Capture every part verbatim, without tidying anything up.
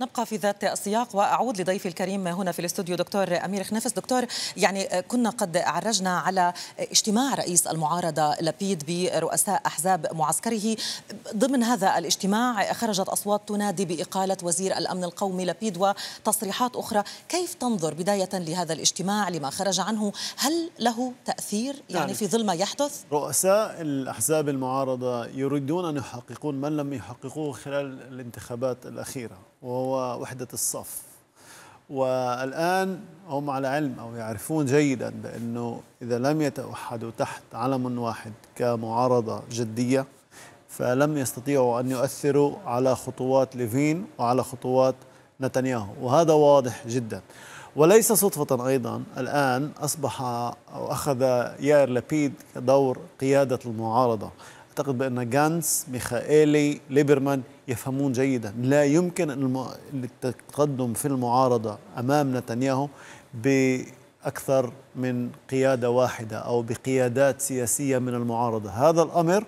نبقى في ذات السياق وأعود لضيفي الكريم هنا في الاستوديو دكتور أمير خنيفس. دكتور، يعني كنا قد عرجنا على اجتماع رئيس المعارضة لبيد برؤساء أحزاب معسكره. ضمن هذا الاجتماع خرجت أصوات تنادي بإقالة وزير الأمن القومي لبيد وتصريحات أخرى. كيف تنظر بداية لهذا الاجتماع، لما خرج عنه؟ هل له تأثير يعني, يعني في ظل ما يحدث؟ رؤساء الأحزاب المعارضة يريدون أن يحققون من لم يحققوه خلال الانتخابات الأخيرة، وهو وحدة الصف. والآن هم على علم أو يعرفون جيدا بأنه إذا لم يتوحدوا تحت علم واحد كمعارضة جدية فلم يستطيعوا أن يؤثروا على خطوات ليفين وعلى خطوات نتنياهو، وهذا واضح جدا. وليس صدفة أيضا الآن أصبح أو أخذ يائر لبيد دور قيادة المعارضة. أعتقد بأن جانس، ميخائيلي، ليبرمان يفهمون جيدا لا يمكن التقدم في المعارضة أمام نتنياهو بأكثر من قيادة واحدة أو بقيادات سياسية من المعارضة. هذا الأمر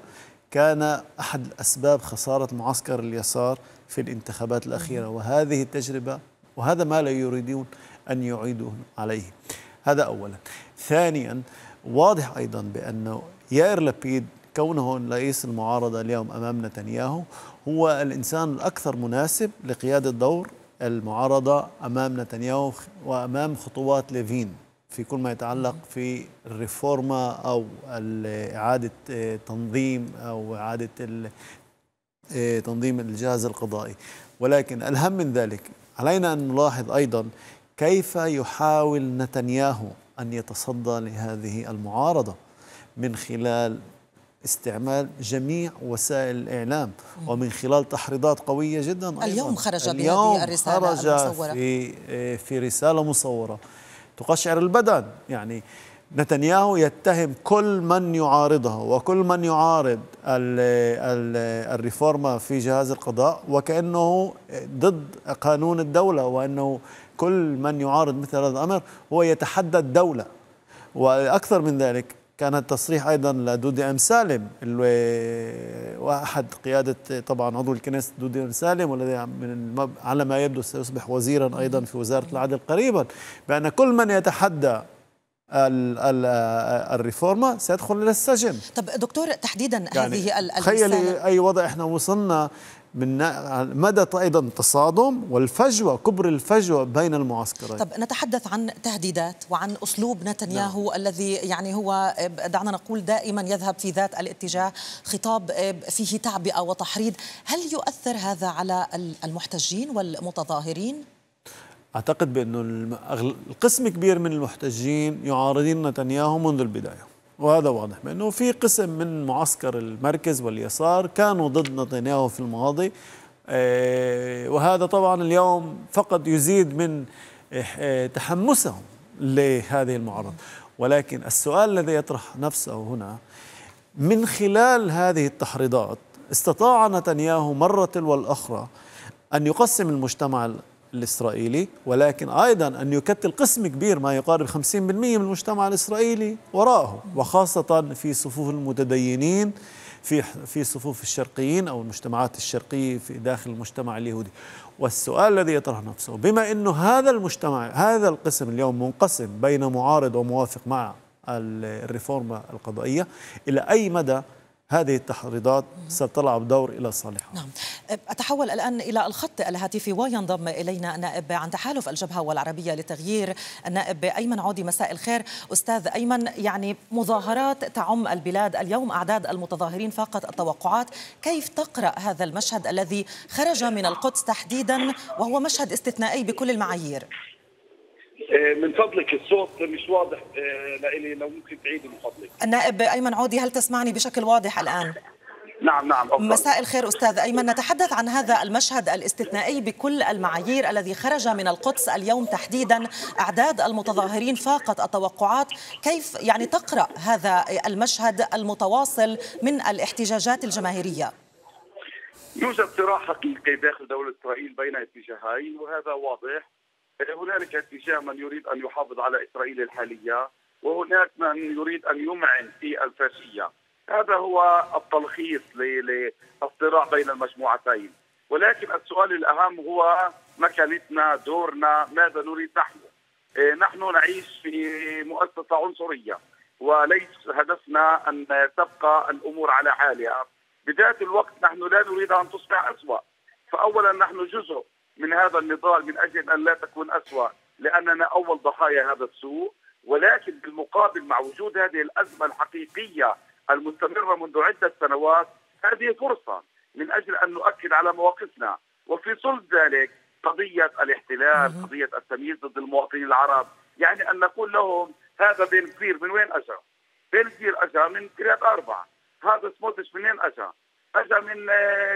كان أحد الأسباب خسارة معسكر اليسار في الانتخابات الأخيرة، وهذه التجربة وهذا ما لا يريدون أن يعيدون عليه. هذا أولا. ثانيا، واضح أيضا بأنه يائر لبيد كونه رئيس المعارضة اليوم أمام نتنياهو هو الإنسان الأكثر مناسب لقيادة دور المعارضة أمام نتنياهو وأمام خطوات ليفين في كل ما يتعلق في الريفورما أو إعادة تنظيم أو إعادة تنظيم الجهاز القضائي. ولكن الأهم من ذلك علينا أن نلاحظ أيضا كيف يحاول نتنياهو أن يتصدى لهذه المعارضة من خلال استعمال جميع وسائل الإعلام ومن خلال تحريضات قوية جدا. أيضاً اليوم خرج بهذه الرسالة المصورة، في, في رسالة مصورة تقشعر البدن. يعني نتنياهو يتهم كل من يعارضه وكل من يعارض الريفورما في جهاز القضاء وكأنه ضد قانون الدولة، وأنه كل من يعارض مثل هذا الأمر هو يتحدى الدولة. وأكثر من ذلك كان التصريح أيضا لدودي أم سالم، وأحد قيادة طبعا عضو الكنيسة دودي أم سالم، والذي من على ما يبدو سيصبح وزيرا أيضا في وزارة العدل قريبا، بأن كل من يتحدى الريفورما سيدخل إلى السجن. طب دكتور، تحديدا يعني هذه الرسالة، تخيلي أي وضع احنا وصلنا من مدى أيضا التصادم والفجوة، كبر الفجوة بين المعسكرين. طب نتحدث عن تهديدات وعن أسلوب نتنياهو نعم. الذي يعني هو دعنا نقول دائما يذهب في ذات الاتجاه، خطاب فيه تعبئة وتحريض. هل يؤثر هذا على المحتجين والمتظاهرين؟ أعتقد بأنه القسم كبير من المحتجين يعارضين نتنياهو منذ البداية، وهذا واضح بأنه في قسم من معسكر المركز واليسار كانوا ضد نتنياهو في الماضي، وهذا طبعا اليوم فقط يزيد من تحمسهم لهذه المعارضة. ولكن السؤال الذي يطرح نفسه هنا، من خلال هذه التحريضات استطاع نتنياهو مرة تلو الأخرى أن يقسم المجتمع الإسرائيلي، ولكن أيضا أن يكتل قسم كبير ما يقارب خمسين بالمئة من المجتمع الإسرائيلي وراءه، وخاصة في صفوف المتدينين، في في صفوف الشرقيين أو المجتمعات الشرقية في داخل المجتمع اليهودي. والسؤال الذي يطرح نفسه، بما أنه هذا المجتمع هذا القسم اليوم منقسم بين معارض وموافق مع الريفورما القضائية، إلى أي مدى هذه التحريضات ستلعب دور إلى صالحها؟ نعم. أتحول الآن إلى الخط الهاتفي وينضم إلينا النائب عن تحالف الجبهة والعربية لتغيير، النائب أيمن عودي. مساء الخير أستاذ أيمن. يعني مظاهرات تعم البلاد اليوم، أعداد المتظاهرين فاقت التوقعات. كيف تقرأ هذا المشهد الذي خرج من القدس تحديدا، وهو مشهد استثنائي بكل المعايير؟ من فضلك الصوت مش واضح لإلي، لو ممكن تعيد من فضلك. النائب أيمن عودي، هل تسمعني بشكل واضح الآن؟ نعم نعم أفضل. مساء الخير أستاذ أيمن. نتحدث عن هذا المشهد الاستثنائي بكل المعايير الذي خرج من القدس اليوم تحديدا، أعداد المتظاهرين فاقت التوقعات. كيف يعني تقرأ هذا المشهد المتواصل من الاحتجاجات الجماهيرية؟ يوجد صراع حقيقي داخل دولة إسرائيل بين اتجاهين، وهذا واضح. هنالك اتجاه من يريد أن يحافظ على إسرائيل الحالية، وهناك من يريد أن يمعن في الفاشية. هذا هو التلخيص للصراع بين المجموعتين. ولكن السؤال الأهم هو مكانتنا، دورنا، ماذا نريد نحن؟ نحن نعيش في مؤسسة عنصرية وليس هدفنا أن تبقى الأمور على حالها. بذات الوقت نحن لا نريد أن تصبح أسوأ، فأولا نحن جزء من هذا النضال من أجل أن لا تكون أسوأ، لأننا أول ضحايا هذا السوء. ولكن بالمقابل مع وجود هذه الأزمة الحقيقية المستمرة منذ عدة سنوات، هذه فرصة من أجل أن نؤكد على مواقفنا، وفي صلب ذلك قضية الاحتلال، قضية التمييز ضد المواطنين العرب، يعني أن نقول لهم هذا بن كفير من وين أجا؟ بن كفير أجا من كريات أربعة، هذا سموتش منين أجا؟ أجا من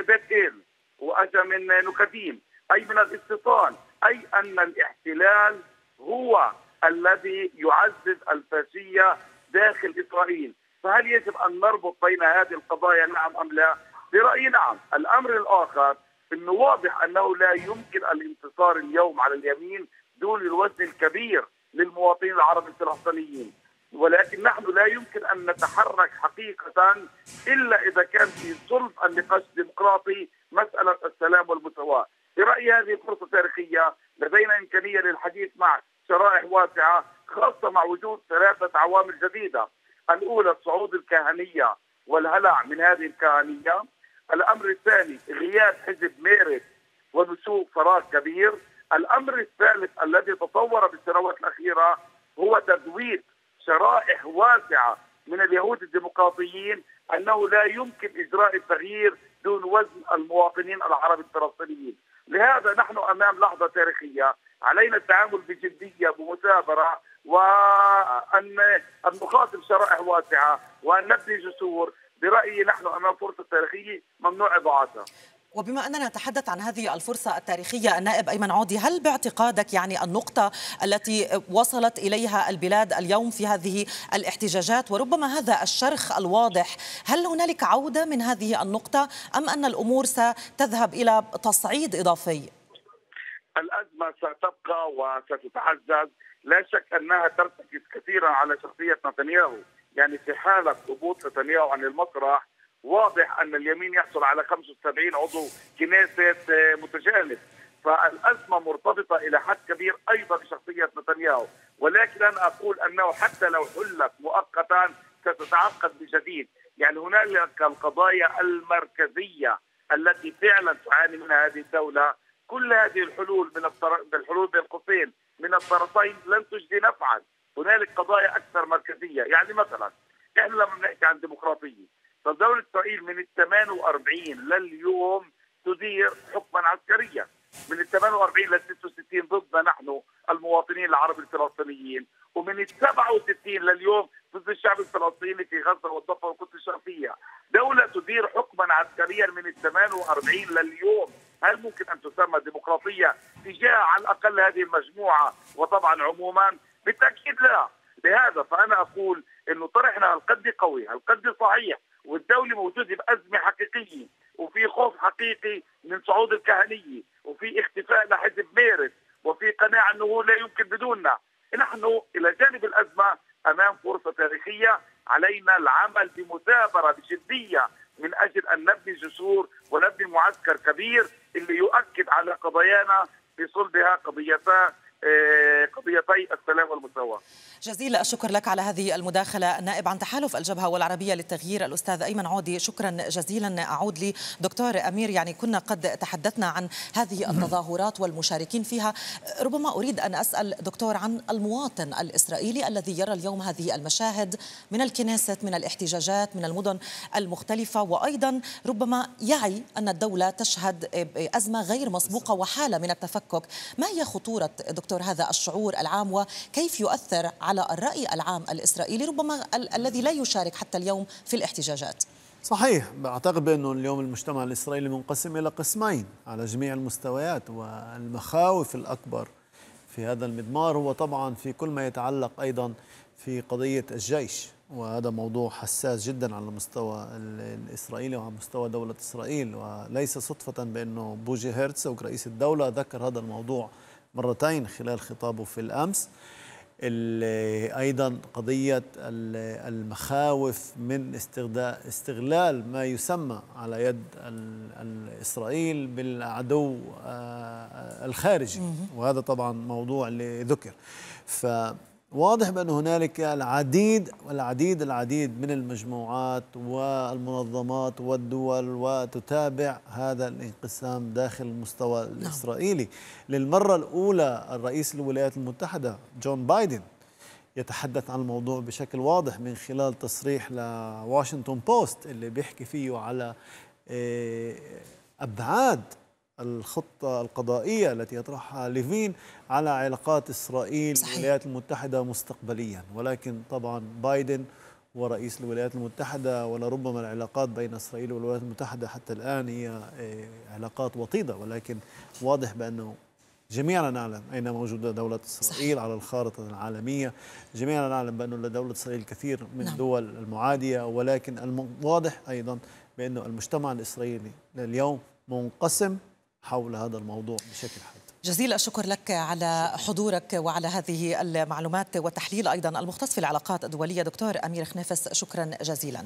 بيت إيل وأجا من نكديم، أي من الاستيطان، أي أن الاحتلال هو الذي يعزز الفاشية داخل إسرائيل. فهل يجب أن نربط بين هذه القضايا نعم أم لا؟ برأيي نعم. الأمر الآخر أنه واضح أنه لا يمكن الانتصار اليوم على اليمين دون الوزن الكبير للمواطنين العرب الفلسطينيين، ولكن نحن لا يمكن أن نتحرك حقيقة إلا إذا كان في صلب النقاش الديمقراطي مسألة السلام والمساواة. برأيي هذه فرصة تاريخية، لدينا إمكانية للحديث مع شرائح واسعة، خاصة مع وجود ثلاثة عوامل جديدة. الأولى صعود الكهنية والهلع من هذه الكهنية. الأمر الثاني غياب حزب ميرت ونشوء فراغ كبير. الأمر الثالث الذي تطور بالسنوات الأخيرة هو تدوير شرائح واسعة من اليهود الديمقراطيين أنه لا يمكن إجراء التغيير دون وزن المواطنين العرب الفلسطينيين. لهذا نحن أمام لحظة تاريخية، علينا التعامل بجدية بمثابرة، وأن نخاطب شرائح واسعة وأن نبني جسور. برأيي نحن أمام فرصة تاريخية ممنوع إضاعتها. وبما أننا نتحدث عن هذه الفرصة التاريخية النائب أيمن عودي، هل باعتقادك يعني النقطة التي وصلت إليها البلاد اليوم في هذه الاحتجاجات وربما هذا الشرخ الواضح، هل هنالك عودة من هذه النقطة أم أن الأمور ستذهب إلى تصعيد إضافي؟ الأزمة ستبقى وستتعزز، لا شك أنها ترتكز كثيرا على شخصية نتنياهو. يعني في حالة هبوط نتنياهو عن المسرح واضح أن اليمين يحصل على خمسة وسبعين عضو كنيسة متجانس، فالأزمة مرتبطة إلى حد كبير أيضا بشخصية نتنياهو. ولكن أنا أقول أنه حتى لو حلت مؤقتا ستتعقد بجديد. يعني هنالك القضايا المركزية التي فعلا تعاني منها هذه الدولة. كل هذه الحلول من الحلول بين قوسين من الطرفين لن تجدي نفعا. هنالك قضايا أكثر مركزية. يعني مثلا إحنا لما بنحكي عن ديمقراطية، فدولة إسرائيل من ال ثمانية وأربعين لليوم تدير حكما عسكريا، من ال ثمانية وأربعين لل ستة وستين ضدنا نحن المواطنين العرب الفلسطينيين، ومن ال سبعة وستين لليوم ضد الشعب الفلسطيني في غزة والضفة والقدس الشرقية. دولة تدير حكما عسكريا من ال ثمانية وأربعين لليوم، هل ممكن أن تسمى ديمقراطية تجاه على الأقل هذه المجموعة وطبعا عموما؟ بالتأكيد لا. لهذا فأنا أقول أنه طرحنا هالقد قوي، هالقد صحيح، والدولة موجودة بأزمة حقيقية وفي خوف حقيقي من صعود الكهنية وفي اختفاء لحزب ميرس وفي قناعة أنه لا يمكن بدوننا. نحن إلى جانب الأزمة أمام فرصة تاريخية، علينا العمل بمثابرة بجدية من أجل أن نبني جسور ونبني معسكر كبير اللي يؤكد على قضايانا في صلبها قضيتها قضيتي السلام والمساواة. جزيل الشكر لك على هذه المداخلة النائب عن تحالف الجبهة والعربية للتغيير الأستاذ أيمن عودي. شكرا جزيلا. أعود لي دكتور أمير، يعني كنا قد تحدثنا عن هذه التظاهرات والمشاركين فيها، ربما أريد أن أسأل دكتور عن المواطن الإسرائيلي الذي يرى اليوم هذه المشاهد من الكنيست، من الاحتجاجات، من المدن المختلفة، وأيضا ربما يعي أن الدولة تشهد أزمة غير مسبوقة وحالة من التفكك. ما هي خطورة دكتور هذا الشعور العام وكيف يؤثر على الرأي العام الإسرائيلي ربما ال الذي لا يشارك حتى اليوم في الاحتجاجات؟ صحيح، أعتقد بأنه اليوم المجتمع الإسرائيلي منقسم إلى قسمين على جميع المستويات، والمخاوف الأكبر في هذا المضمار هو طبعا في كل ما يتعلق أيضا في قضية الجيش، وهذا موضوع حساس جدا على المستوى الإسرائيلي وعلى مستوى دولة إسرائيل. وليس صدفة بأنه بوجي هرتزوغ رئيس الدولة ذكر هذا الموضوع مرتين خلال خطابه في الأمس. أيضا قضية المخاوف من استغلال ما يسمى على يد إسرائيل بالعدو الخارجي، وهذا طبعا موضوع اللي ذكر. فواضح بأن هنالك العديد والعديد العديد من المجموعات والمنظمات والدول وتتابع هذا الانقسام داخل المستوى الإسرائيلي. للمرة الأولى الرئيس الولايات المتحدة جون بايدن يتحدث عن الموضوع بشكل واضح من خلال تصريح لواشنطن بوست اللي بيحكي فيه على أبعاد الخطة القضائية التي يطرحها ليفين على علاقات إسرائيل والولايات المتحدة مستقبليا. ولكن طبعا بايدن ورئيس الولايات المتحدة ولربما العلاقات بين إسرائيل والولايات المتحدة حتى الآن هي علاقات وطيدة، ولكن واضح بأنه جميعنا نعلم أين موجودة دولة إسرائيل على الخارطة العالمية. جميعنا نعلم بأنه لدولة إسرائيل كثير من الدول المعادية، ولكن الواضح أيضا بأنه المجتمع الإسرائيلي اليوم منقسم حول هذا الموضوع بشكل حاد. جزيل الشكر لك على حضورك وعلى هذه المعلومات والتحليل أيضا المختص في العلاقات الدولية دكتور أمير خنيفس، شكرا جزيلا.